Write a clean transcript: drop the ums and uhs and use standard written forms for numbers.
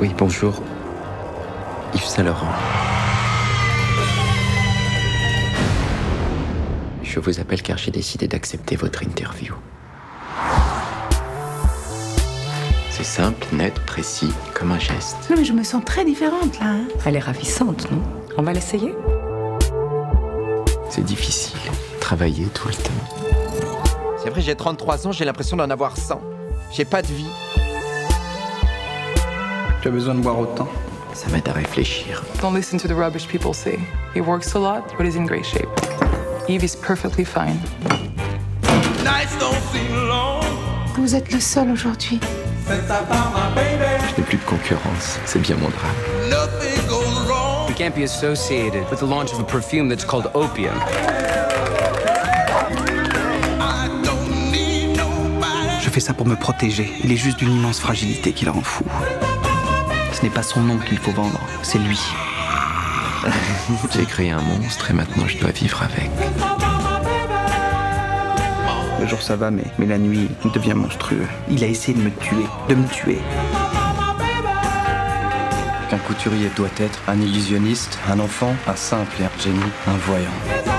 Oui, bonjour. Yves Saint Laurent. Je vous appelle car j'ai décidé d'accepter votre interview. C'est simple, net, précis, comme un geste. Non mais je me sens très différente là. Hein, elle est ravissante, non? On va l'essayer? C'est difficile, travailler tout le temps. C'est vrai, j'ai 33 ans, j'ai l'impression d'en avoir 100. J'ai pas de vie. Tu as besoin de boire autant? Ça m'aide à réfléchir. Don't listen to the rubbish people say. He works a lot, but he's in great shape. Yves is perfectly fine. Vous êtes le seul aujourd'hui. Je n'ai plus de concurrence, c'est bien mon drame. You can't be associated with the launch of a perfume that's called opium. Je fais ça pour me protéger. Il est juste d'une immense fragilité qui la rend fou. Ce n'est pas son nom qu'il faut vendre, c'est lui. J'ai créé un monstre et maintenant je dois vivre avec. Le jour ça va, mais la nuit il devient monstrueux. Il a essayé de me tuer, Un couturier doit être un illusionniste, un enfant, un simple et un génie, un voyant.